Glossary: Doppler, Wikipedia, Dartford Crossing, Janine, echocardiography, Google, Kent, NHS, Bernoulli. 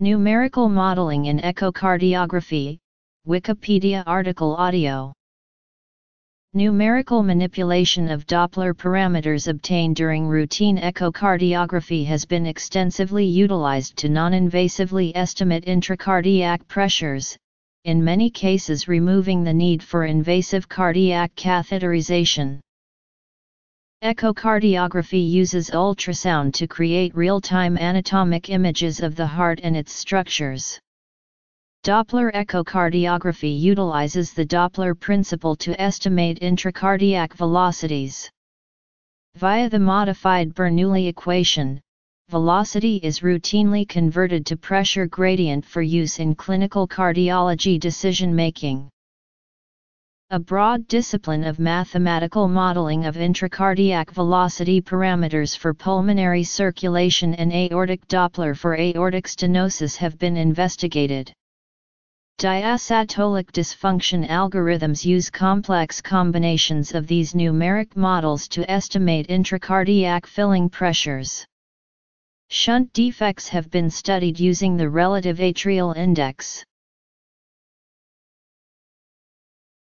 Numerical Modeling in Echocardiography, Wikipedia article audio. Numerical manipulation of Doppler parameters obtained during routine echocardiography has been extensively utilized to non-invasively estimate intracardiac pressures, in many cases removing the need for invasive cardiac catheterization. Echocardiography uses ultrasound to create real-time anatomic images of the heart and its structures. Doppler echocardiography utilizes the Doppler principle to estimate intracardiac velocities. Via the modified Bernoulli equation, velocity is routinely converted to pressure gradient for use in clinical cardiology decision-making. A broad discipline of mathematical modeling of intracardiac velocity parameters for pulmonary circulation and aortic Doppler for aortic stenosis have been investigated. Diastolic dysfunction algorithms use complex combinations of these numeric models to estimate intracardiac filling pressures. Shunt defects have been studied using the relative atrial index.